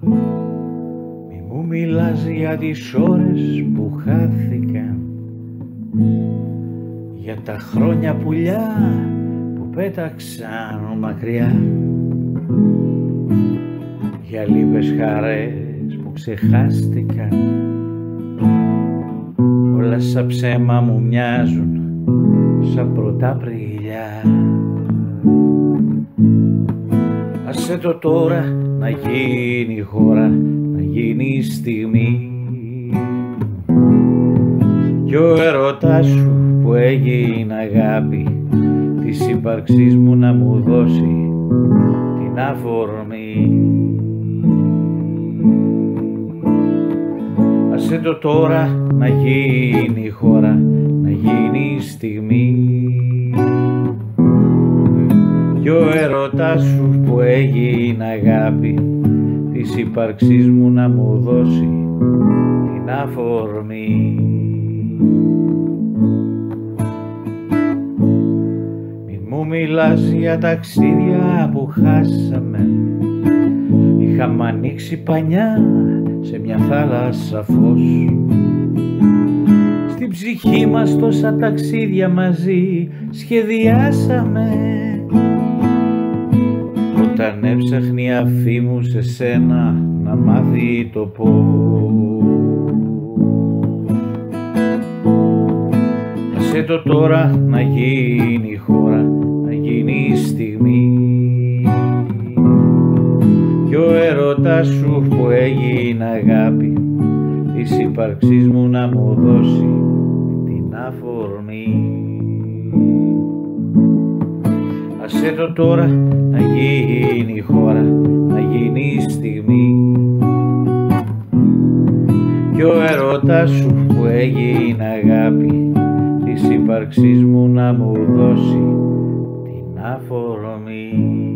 Μη μου μιλάς για τις ώρες που χάθηκαν, για τα χρόνια πουλιά που πέταξαν μακριά, για λίπες χαρές που ξεχάστηκαν. Όλα σαν ψέμα μου μοιάζουν, σαν πρωτά πριλιά. Άσε το τώρα να γίνει η χώρα, να γίνει η στιγμή, κι ο έρωτάς σου που έγινε αγάπη της ύπαρξής μου να μου δώσει την αφορμή. Άσε το τώρα να γίνει η χώρα, να γίνει η στιγμή, κι ο έρωτάς σου που έγινε αγάπη της ύπαρξής μου να μου δώσει την αφορμή. Μην μου μιλάς για ταξίδια που χάσαμε, είχαμε ανοίξει πανιά σε μια θάλασσα φως. Στην ψυχή μας τόσα ταξίδια μαζί σχεδιάσαμε, όταν έψαχνε η αφή μου σε σένα να μάθει το πώς. Άσε το τώρα να γίνει η χώρα, να γίνει η στιγμή, κι ο έρωτάς σου που έγινε αγάπη της ύπαρξής μου να μου δώσει την αφορμή. Άσε το τώρα να γίνει η χώρα, να γίνει η στιγμή, κι ο έρωτάς σου που έγινε αγάπη της ύπαρξής μου να μου δώσει την αφορμή.